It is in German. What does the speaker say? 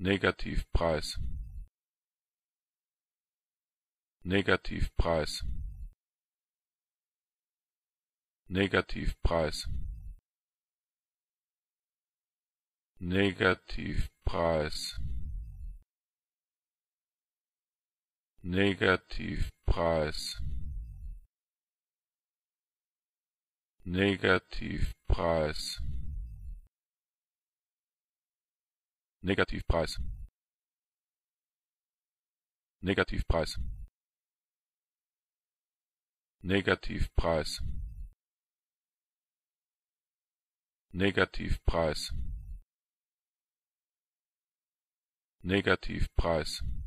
Negativpreis. Negativpreis. Negativpreis. Negativpreis. Negativpreis. Negativpreis. Negativpreis. Negativpreis. Negativpreis. Negativpreis. Negativpreis.